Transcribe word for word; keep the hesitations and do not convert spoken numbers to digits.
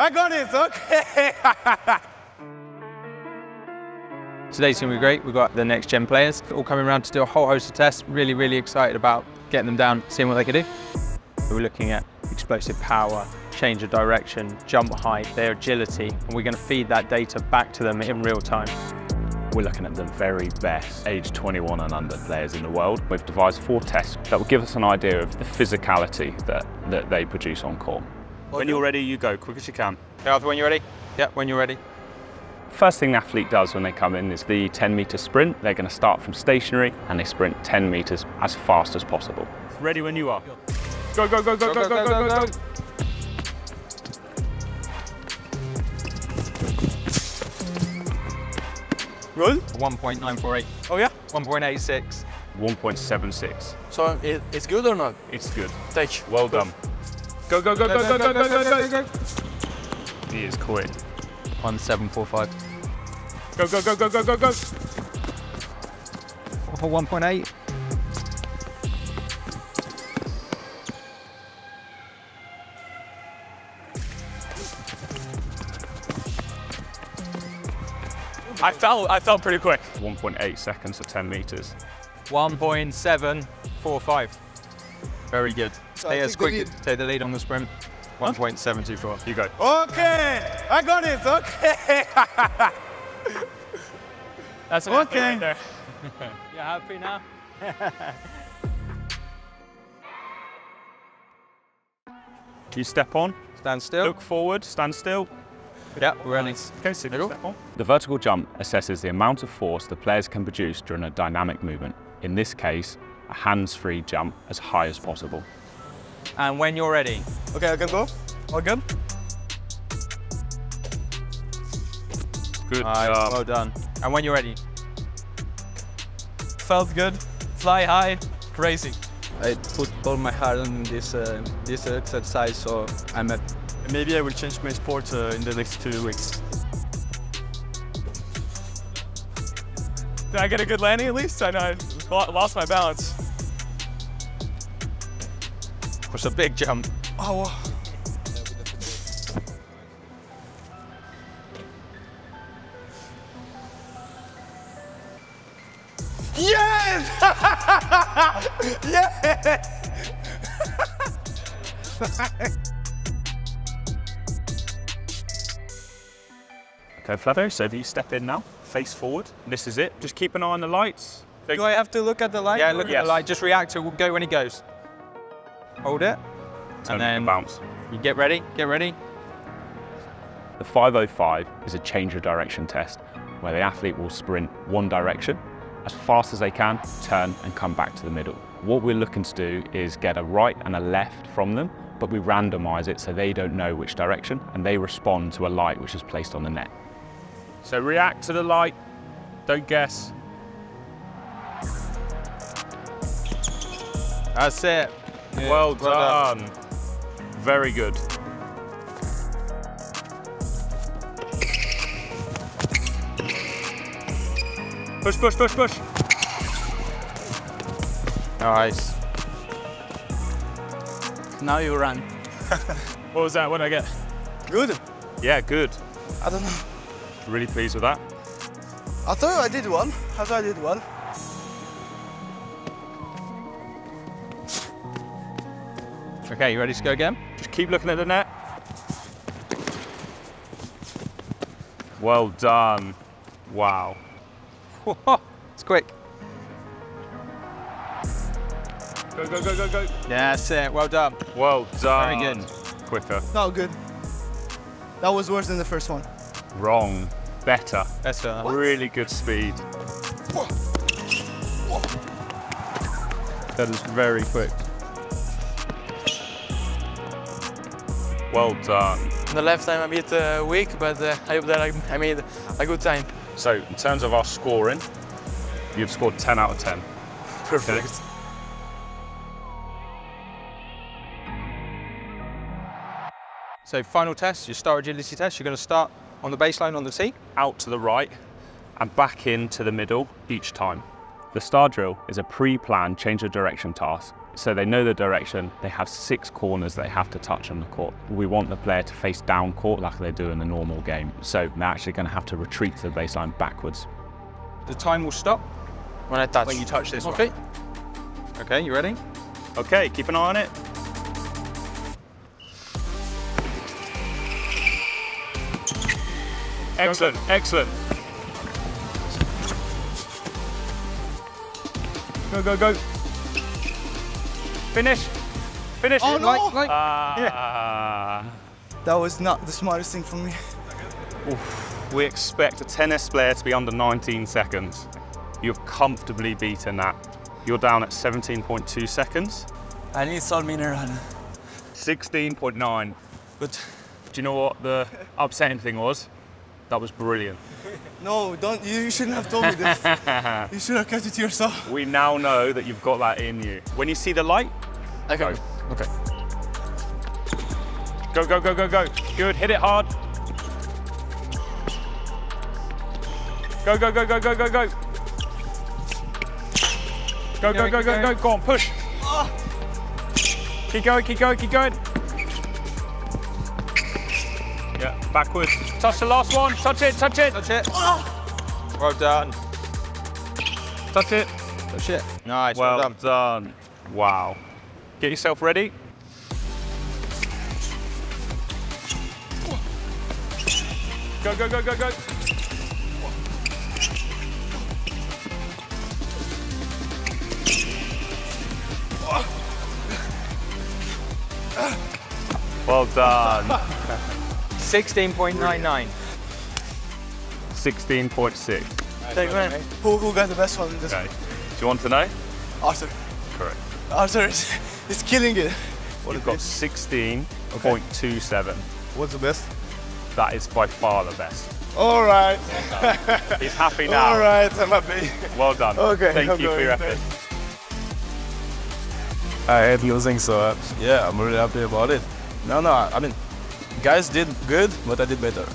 I got it, okay. Today's going to be great. We've got the next gen players all coming around to do a whole host of tests. Really, really excited about getting them down, seeing what they can do. We're looking at explosive power, change of direction, jump height, their agility, and we're going to feed that data back to them in real time. We're looking at the very best age twenty-one and under players in the world. We've devised four tests that will give us an idea of the physicality that, that they produce on court. When you're ready, you go, quick as you can. Hey Arthur, when you're ready? Yeah, when you're ready. First thing the athlete does when they come in is the ten metre sprint. They're going to start from stationary and they sprint ten metres as fast as possible. Ready when you are. Go, go, go, go, go, go, go, go, go, go, go. Run? one point nine four eight. Oh yeah? one point eight six. one point seven six. So it, it's good or not? It's good. Take. Well done. Go, go, go, go, go, go, go, go, go, go, go. He is quick. one seven four five. Go, go, go, go, go, go, go. For one point eight. I fell, I fell pretty quick. one point eight seconds for ten metres. one point seven four five. Very good. Stay as quick, take the lead on the sprint. one point seven two four, you go. Okay, I got it, okay. That's an okay right there. You happy now? You step on. Stand still. Look forward, stand still. Yeah, we're running. Okay, so the vertical jump assesses the amount of force the players can produce during a dynamic movement. In this case, a hands-free jump as high as possible. And when you're ready. Okay, I can go. All good? Good All right, job. Well done. And when you're ready. Felt good. Fly high. Crazy. I put all my heart on this, uh, this exercise, so I'm at. Maybe I will change my sport uh, in the next two weeks. Did I get a good landing at least? I know I lost my balance. It was a big jump. Oh. Yes! Yes! Okay, Flavio, so if you step in now, face forward. This is it. Just keep an eye on the lights. So do I have to look at the light? Yeah, look yes. at the light. Just react to it. We'll go when it goes. Hold it. Turn and then bounce. You get ready. Get ready. The five oh five is a change of direction test where the athlete will sprint one direction as fast as they can, turn and come back to the middle. What we're looking to do is get a right and a left from them, but we randomise it so they don't know which direction and they respond to a light which is placed on the net. So react to the light, don't guess. That's it. Yeah, well, well done. done. Very good. Push, push, push, push. Nice. Now you run. What was that? What did I get? Good. Yeah, good. I don't know. Really pleased with that. I thought I did one. I thought I did one. Okay, you ready to go again? Just keep looking at the net. Well done. Wow. It's quick. Go, go, go, go, go. That's it. Well done. Well done. Very good. Quicker. Not good. That was worse than the first one. Wrong. Better. Better. Really good speed. Whoa. Whoa. That is very quick. Well done. On the left time I'm a bit uh, weak, but uh, I hope that I, I made a good time. So, in terms of our scoring, you've scored ten out of ten. Perfect. Okay. So, final test, your star agility test. You're going to start on the baseline on the tee, out to the right, and back into the middle each time. The star drill is a pre-planned change of direction task. So they know the direction, they have six corners they have to touch on the court. We want the player to face down court like they do in a normal game, so they're actually going to have to retreat to the baseline backwards. The time will stop when I touch. When you touch this okay. one. Okay. Okay, you ready? Okay, keep an eye on it. Excellent, excellent. Go, go, go. Finish. Finish. Oh, no. Like, like. Uh, yeah. That was not the smartest thing for me. Oof. We expect a tennis player to be under nineteen seconds. You've comfortably beaten that. You're down at seventeen point two seconds. I need Sol Mineral. sixteen point nine. But do you know what the upsetting thing was? That was brilliant. No, don't. You, you shouldn't have told me this. You should have kept it to yourself. We now know that you've got that in you. When you see the light, okay. go. Okay. Go, go, go, go, go. Good, hit it hard. Go, go, go, go, go, go, go. Go, go, go, go, go, go on, push. Oh. Keep going, keep going, keep going. Yeah, backwards. Touch the last one. Touch it, touch it. Touch it. Oh. Well done. Touch it. Touch it. Nice, well, well done. done. Wow. Get yourself ready. Go, go, go, go, go. Well done. sixteen point nine nine. sixteen point six. Take one. Who, who got the best one in this? Okay. Do you want to know? Arthur. Correct. Arthur is, is killing it. What You've got sixteen point two seven. Okay. What's the best? That is by far the best. All right. He's happy now. All right, I'm happy. Well done. Okay. Thank I'm you for your effort. I hate losing, so uh, yeah, I'm really happy about it. No, no, I mean, guys did good, but I did better.